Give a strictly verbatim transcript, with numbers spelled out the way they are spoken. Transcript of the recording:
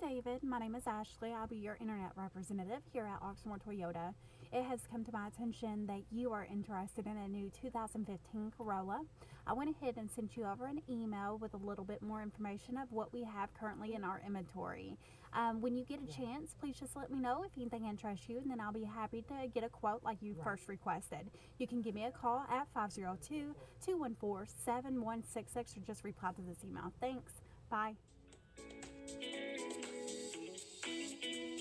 Hi David, my name is Ashley. I'll be your internet representative here at Oxmoor Toyota. It has come to my attention that you are interested in a new two thousand fifteen Corolla. I went ahead and sent you over an email with a little bit more information of what we have currently in our inventory. Um, when you get a chance, please just let me know if anything interests you, and then I'll be happy to get a quote like you first requested. You can give me a call at five zero two, two one four, seven one six six or just reply to this email. Thanks. Bye. Thank you.